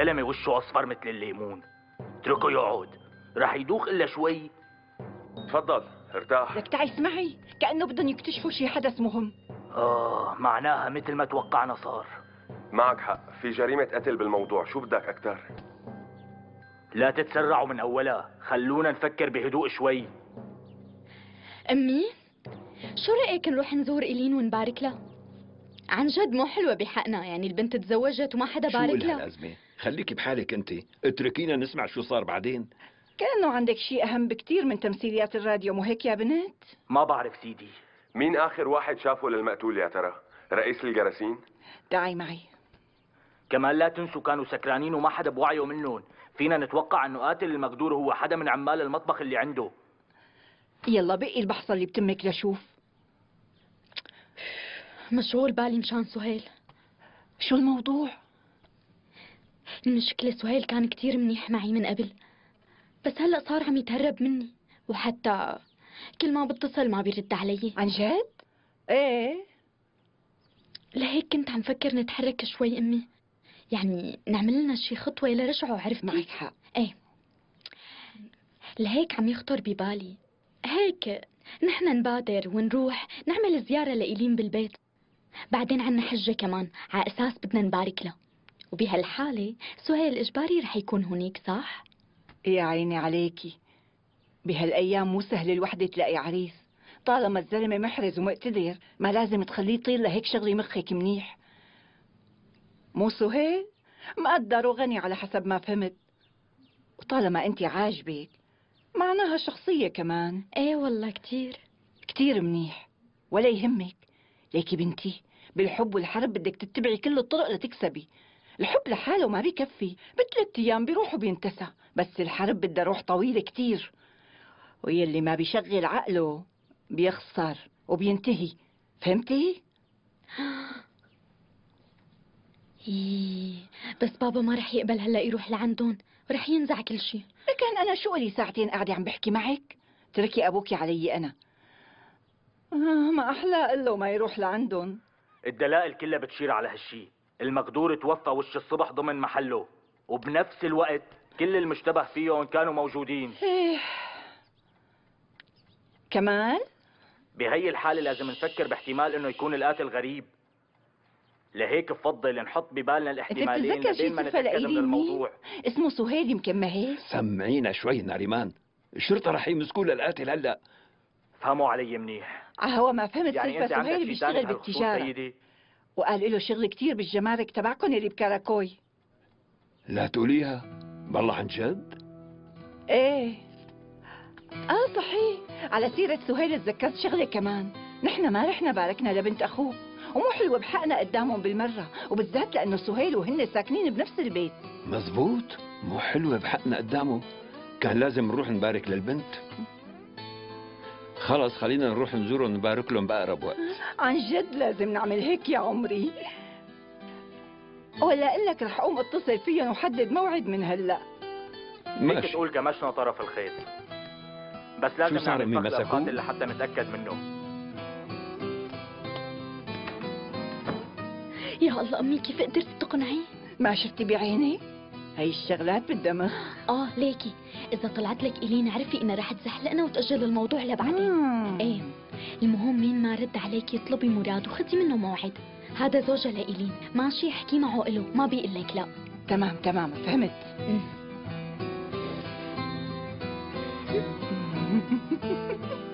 الزلمه وشه اصفر مثل الليمون، اتركه يقعد، راح يدوخ الا شوي. تفضل ارتاح. لك تعي اسمعي، كأنه بدهم يكتشفوا شي حدث مهم. معناها مثل ما توقعنا صار. معك حق، في جريمة قتل بالموضوع، شو بدك أكتر؟ لا تتسرعوا من أولها، خلونا نفكر بهدوء شوي. أمي، شو رأيك نروح نزور إيلين ونبارك لها؟ عن جد مو حلوة بحقنا، يعني البنت تزوجت وما حدا بارك لها. شو لها الأزمة؟ خليكي بحالك أنت، اتركينا نسمع شو صار بعدين. كأنه عندك شيء أهم بكتير من تمثيليات الراديو، مو هيك يا بنات؟ ما بعرف سيدي. مين آخر واحد شافه للمقتول يا ترى؟ رئيس الجراسين؟ تعي معي. كمان لا تنسوا كانوا سكرانين وما حدا بوعيه منهم، فينا نتوقع انه قاتل المقدور هو حدا من عمال المطبخ اللي عنده. يلا بقي البحصة اللي بتمك لشوف. مشغول بالي مشان سهيل. شو الموضوع؟ المشكلة سهيل كان كتير منيح معي من قبل، بس هلا صار عم يتهرب مني، وحتى كل ما بتصل ما بيرد علي. عن جد؟ ايه. لهيك كنت عم فكر نتحرك شوي امي، يعني نعمل لنا شي خطوه لرجعه. عرفتي؟ معك حق. ايه، لهيك عم يخطر ببالي هيك نحن نبادر ونروح نعمل زياره لإيلين بالبيت، بعدين عنا حجه كمان على اساس بدنا نبارك له، وبهالحاله سهيل اجباري رح يكون هنيك، صح؟ يا عيني عليكي، بهالايام مو سهل الوحده تلاقي عريس، طالما الزلمه محرز ومقتدر ما لازم تخليه يطير لهيك شغلي مخك منيح. مو سهيل مقدر وغني على حسب ما فهمت، وطالما انت عاجبك معناها شخصيه كمان. ايه والله كتير كتير منيح، ولا يهمك. ليكي بنتي، بالحب والحرب بدك تتبعي كل الطرق لتكسبي. الحب لحاله ما بيكفي، بثلاث ايام بيروح وبينتسى، بس الحرب بدها روح طويله كتير، ويلي ما بيشغل عقله بيخسر وبينتهي، فهمتي؟ بس بابا ما رح يقبل هلا يروح لعندهم، ورح ينزع كل شيء. لكن انا شو لي ساعتين قاعده عم بحكي معك؟ تركي ابوكي علي انا. ما احلى له ما يروح لعندهم. الدلائل كلها بتشير على هالشيء، المقدور توفى وش الصبح ضمن محله، وبنفس الوقت كل المشتبه فيهم كانوا موجودين. كمان؟ بهي الحالة لازم نفكر باحتمال انه يكون القاتل غريب، لهيك بفضل نحط ببالنا الاحتمالين لبين ما نتأكد من الموضوع. اسمه سهيل يمكن، ما هيك؟ سمعينا شوي ناريمان، الشرطة رح يمسكوا للقاتل هلا. فهموا علي منيح. عهوا ما فهمت يعني كيف سهيل بيشتغل بالتجارة، وقال له شغل كتير بالجمارك تبعكم اللي بكراكوي. لا تقوليها، بالله عن جد؟ ايه. صحيح، على سيرة سهيل تذكرت شغلة كمان، نحن ما رحنا باركنا لبنت أخوه، ومو حلوة بحقنا قدامهم بالمرة، وبالذات لأنه سهيل وهن ساكنين بنفس البيت. مزبوط، مو حلوة بحقنا قدامه، كان لازم نروح نبارك للبنت. خلص خلينا نروح نزورهم نبارك لهم بأقرب وقت. عن جد لازم نعمل هيك يا عمري، ولا أقول لك رح أقوم أتصل فيهم وحدد موعد من هلا. ماشي. تقول كمشنا طرف الخيط، بس لازم نعمل فحص القاتل لحتى نتأكد منه. يا الله أمي، كيف قدرت تقنعي؟ ما شفتي بعيني؟ هي الشغلات بالدماغ. ليكي إذا طلعت لك إيلين عرفي إنها رح تزحلقنا وتأجل الموضوع لبعدين. إيه، المهم مين ما رد عليكي اطلبي مراد وخدي منه موعد، هذا زوجها لإيلين، ماشي؟ احكي معه إله ما بيقول لك لا. تمام تمام فهمت.